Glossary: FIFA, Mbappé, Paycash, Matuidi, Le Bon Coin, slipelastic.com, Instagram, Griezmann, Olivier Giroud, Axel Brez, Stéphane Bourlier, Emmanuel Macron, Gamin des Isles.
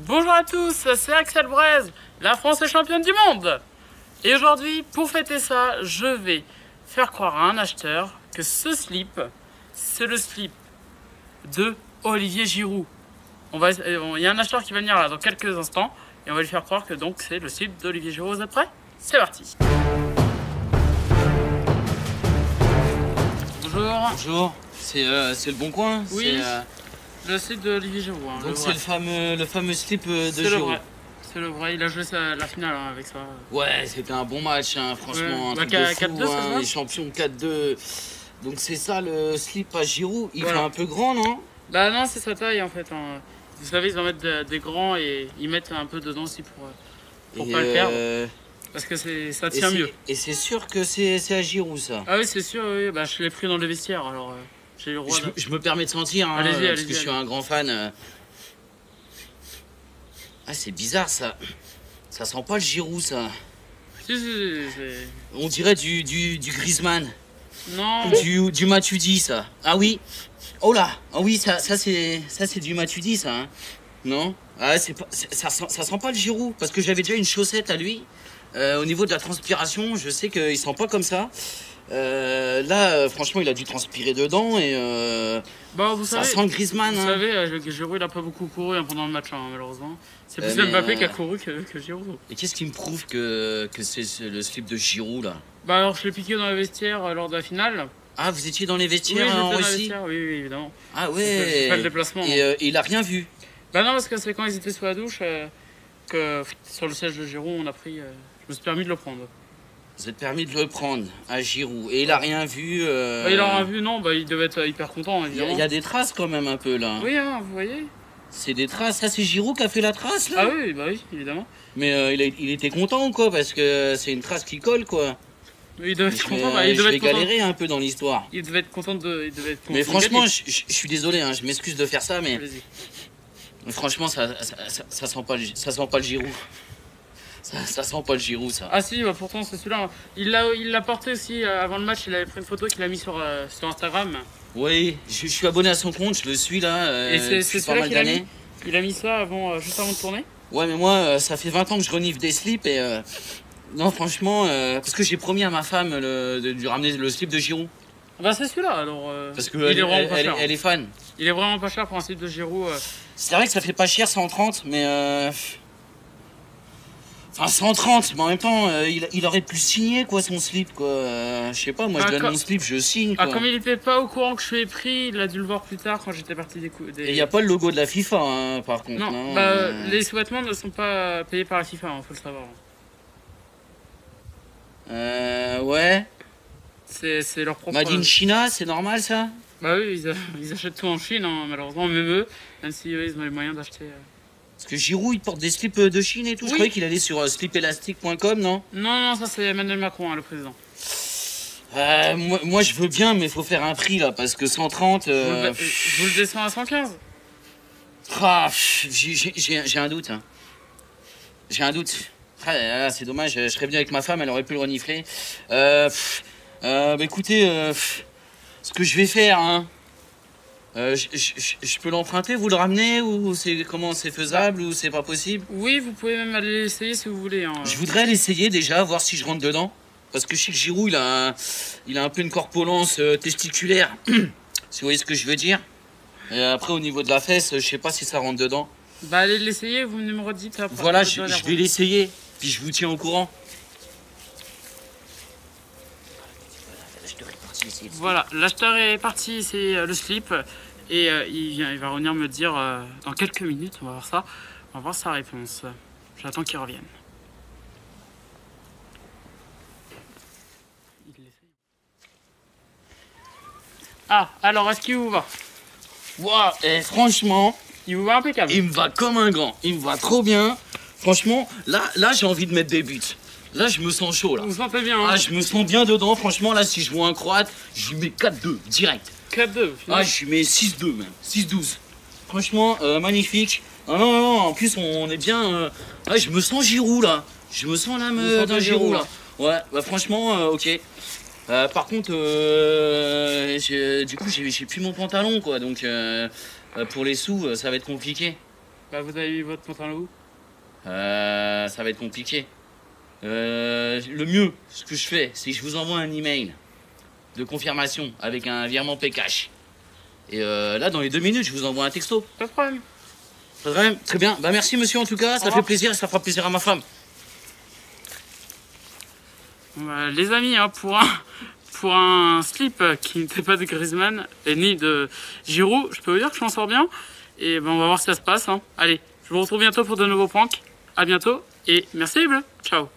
Bonjour à tous, c'est Axel Brez. La France est championne du monde. Et aujourd'hui, pour fêter ça, je vais faire croire à un acheteur que ce slip, c'est le slip de Olivier Giroud. Il y a un acheteur qui va venir là dans quelques instants et on va lui faire croire que donc c'est le slip d'Olivier Giroud. Vous êtes prêts? C'est parti. Bonjour. Bonjour. C'est Le Bon Coin. Oui. Le slip de Olivier Giroud. Hein, donc c'est le fameux slip de Giroud. C'est le vrai. Il a joué la finale hein, avec ça. Ouais, c'était un bon match. Hein, franchement, ouais. un truc de fou, hein, les champions 4-2. Donc c'est ça le slip à Giroud. Il est un peu grand, non? Bah non, c'est sa taille en fait. Hein. Vous savez, ils en mettent des grands et ils mettent un peu dedans aussi pour pas le perdre. Parce que ça tient mieux. Et c'est sûr que c'est à Giroud ça? Ah oui, c'est sûr, oui. Bah, je l'ai pris dans le vestiaire alors j'ai le roi. Je me permets de sentir, hein, parce que je suis un grand fan. Ah, c'est bizarre ça. Ça sent pas le Giroud ça. On dirait du Griezmann. Non. Du Matuidi ça. Ah oui. Oh là. Ah oui, ça c'est du Matuidi ça. Hein. Non. Ah, ça sent pas le Giroud parce que j'avais déjà une chaussette à lui. Au niveau de la transpiration, je sais qu'il sent pas comme ça. Là, franchement, il a dû transpirer dedans et bah, ça sent Griezmann. Vous savez, Giroud, il a pas beaucoup couru hein, pendant le match, hein, malheureusement. C'est plus Mbappé qui a couru que Giroud. Et qu'est-ce qui me prouve que c'est le slip de Giroud là? Bah alors, je l'ai piqué dans les vestiaires lors de la finale. Ah, vous étiez dans les vestiaires? Oui, j'étais dans les vestiaires, oui, évidemment. Ah ouais. J'ai fait le déplacement. Et il a rien vu? Bah non, parce que c'est quand ils étaient sous la douche que sur le siège de Giroud, on a pris. Je me suis permis de le prendre. Vous êtes permis de le prendre à Giroud. Et il a rien vu bah, il a rien vu, non. Bah, il devait être hyper content, évidemment. Il y a des traces quand même un peu là. Oui, hein, vous voyez. C'est des traces. Ça, c'est Giroud qui a fait la trace là. Ah oui, bah oui, évidemment. Mais il était content ou quoi? Parce que c'est une trace qui colle quoi. Il devait être content. Bah, il devait galérer un peu dans l'histoire. Il devait être content de. Il devait être content. Mais franchement, je suis désolé, hein, je m'excuse de faire ça, mais. Franchement, ça sent pas le Giroud. Ça sent pas le Giroud, ça. Ah si, bah pourtant c'est celui-là. Il l'a porté aussi avant le match. Il avait pris une photo qu'il a mis sur Instagram. Oui, je suis abonné à son compte, je le suis là. Et c'est celui-là qu'il a mis. Il a mis ça juste avant de tourner. Ouais, mais moi, ça fait 20 ans que je renifle des slips et non, franchement, parce que j'ai promis à ma femme de lui ramener le slip de Giroud. Bah c'est celui-là alors. Parce que elle est fan. Il est vraiment pas cher pour un slip de Giroud. C'est vrai que ça fait pas cher, 130, mais. Enfin, 130, mais en même temps, il aurait pu signer, quoi, son slip, quoi. Je sais pas, moi, je donne mon slip, je signe, quoi. Ah, comme il était pas au courant que je l'ai pris, il a dû le voir plus tard, quand j'étais parti des coups. Et il n'y a pas le logo de la FIFA, hein, par contre. Non, hein, bah, les sous-vêtements ne sont pas payés par la FIFA, hein, faut le savoir. Ouais. C'est leur propre... Made in China, c'est normal, ça? Bah oui, ils achètent tout en Chine, hein, malheureusement, même si eux, ils ont les moyens d'acheter... Parce que Giroud, il porte des slips de Chine et tout. Oui. Je croyais qu'il allait sur slipelastic.com, non? Non, ça c'est Emmanuel Macron, hein, le président. Moi je veux bien, mais il faut faire un prix là, parce que 130. Je vous le descends à 115. Ah, j'ai un doute. Hein. J'ai un doute. Ah, c'est dommage, je serais venu avec ma femme, elle aurait pu le renifler. Bah, écoutez, ce que je vais faire, hein. Je peux l'emprunter, vous le ramenez ou c'est comment, c'est faisable ou c'est pas possible? Oui, vous pouvez même aller l'essayer si vous voulez. Hein. Je voudrais l'essayer déjà, voir si je rentre dedans. Parce que chez Giroud, il a un peu une corpulence testiculaire, si vous voyez ce que je veux dire. Et après, au niveau de la fesse, je sais pas si ça rentre dedans. Bah allez l'essayer, vous me redites après. Voilà, je vais l'essayer, puis je vous tiens au courant. Voilà, l'acheteur est parti, c'est le slip et il va revenir me dire dans quelques minutes, on va voir ça, on va voir sa réponse. J'attends qu'il revienne. Ah, alors est-ce qu'il vous va? Waouh, franchement, il vous va impeccable. Il me va comme un grand, il me va trop bien. Franchement, là j'ai envie de mettre des buts. Là, je me sens chaud, là. Vous vous sentez bien, hein? Ah, je me sens bien dedans. Franchement, là, si je vois un croate, je lui mets 4-2, direct. 4-2, ah, je lui mets 6-2, même. 6-12. Franchement, magnifique. Ah non, non, non, en plus, on est bien... Ah, je me sens Giroud, là. Je me sens l'âme d'un Giroud, là. Ouais, bah franchement, ok. Par contre, du coup, j'ai plus mon pantalon, quoi. Donc, pour les sous, ça va être compliqué. Bah, vous avez eu votre pantalon où? Ça va être compliqué. Le mieux, ce que je fais, c'est que je vous envoie un email de confirmation avec un virement Paycash. Et là, dans les 2 minutes, je vous envoie un texto. Pas de problème. Pas de problème. Très bien. Bah, merci, monsieur, en tout cas. Ça fait plaisir et ça fera plaisir à ma femme. Les amis, hein, pour un slip qui n'était pas de Griezmann et ni de Giroud, je peux vous dire que je m'en sors bien. Et ben, on va voir si ça se passe. Hein. Allez, je vous retrouve bientôt pour de nouveaux pranks. À bientôt et merci les bleus. Ciao.